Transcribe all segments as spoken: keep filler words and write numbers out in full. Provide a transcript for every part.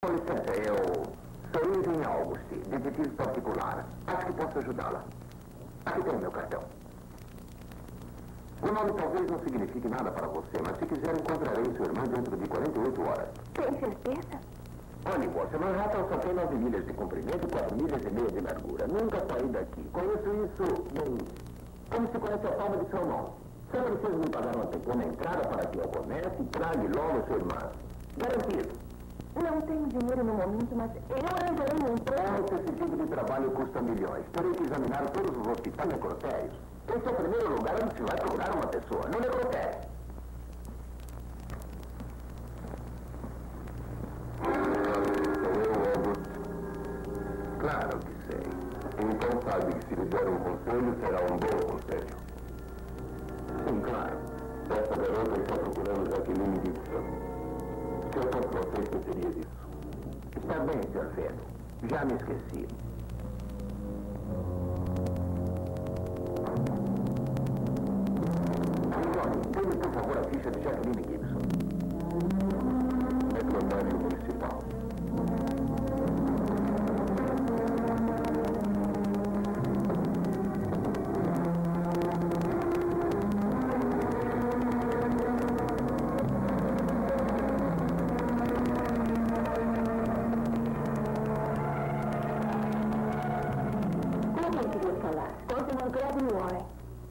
Com licença, eu sou Ingen Auguste, detetive particular. Acho que posso ajudá-la. Aqui tem meu cartão. O nome talvez não signifique nada para você, mas se quiser encontrarei sua irmã dentro de quarenta e oito horas. Tem certeza? Olha, você, Manhattan só tem nove milhas de comprimento e quatro milhas e meia de largura. Nunca saí daqui. Conheço isso, bem, como se conhece a palma de sua mão. Só preciso me pagar uma pequena entrada para que eu comece e trague logo sua irmã. Garantido. Não tenho dinheiro no momento, mas eu arranjarei um emprego. Esse tipo de trabalho custa milhões. Terei que examinar todos os hospitais necrotérios. Esse é o primeiro lugar onde se vai procurar uma pessoa, no necrotério. Claro que sei. Então sabe que se lhe der um conselho, será um bom conselho. Sim, claro. Essa garota está procurando Jacqueline Guilherme. Se eu fosse você, esqueceria disso. Está bem, senhor Feno. Já me esqueci. Johnny, dê-me, por favor, a ficha de Jacqueline Gibson. Secretário Municipal. Gregory Warren.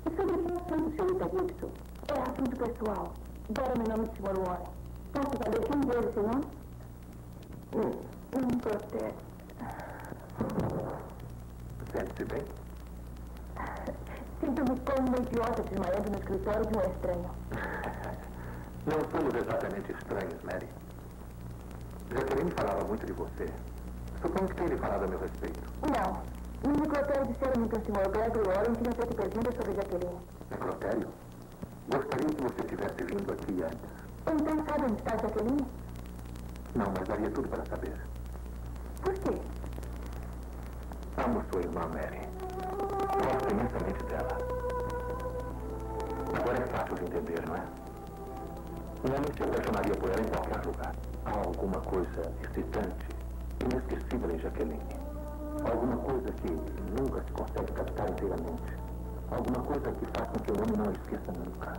E sobre o que é assunto, senhorita Gibson? É assunto pessoal. Deram-me o nome do senhor Warren. Posso saber quem deu esse nome? Hum. Não protesto. Sente-se bem? Sinto-me como uma idiota desmaiando no escritório de um estranho. Não somos exatamente estranhos, Mary. Jacqueline falava muito de você. Suponho que tenha falado a meu respeito. Não. No necrotério disseram-me que o senhor Gregory Warren tinha feito perguntas sobre Jacqueline. Necrotério? Gostaria que você tivesse vindo aqui antes. Então sabe onde está Jacqueline? Não, mas daria tudo para saber. Por quê? Amo sua irmã, Mary. Gosto imensamente dela. Agora é fácil de entender, não é? Um homem se apaixonaria por ela em qualquer lugar. Há alguma coisa excitante, inesquecível em Jacqueline. Alguma coisa que nunca se consegue captar inteiramente. Alguma coisa que faz com que o homem não esqueça nunca.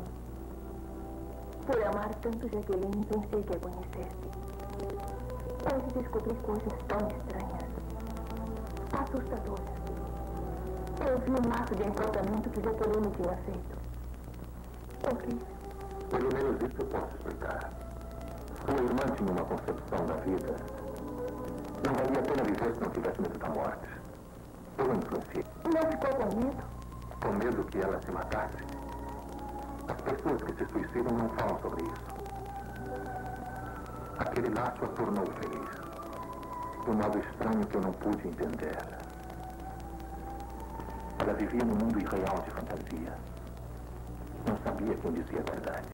Por amar tanto Jacqueline, pensei que a conhecesse. Hoje descobri coisas tão estranhas. Assustadoras. Eu vi um maço de encantamento que Jacqueline tinha feito. Ok. Pelo menos isso eu posso explicar. Sua irmã tinha uma concepção da vida. Não valia a pena viver se não tivesse medo da morte. Eu influenciei. Não ficou com medo? Com medo que ela se matasse. As pessoas que se suicidam não falam sobre isso. Aquele laço a tornou feliz. De um modo estranho que eu não pude entender. Ela vivia num mundo irreal de fantasia. Não sabia quem dizia a verdade.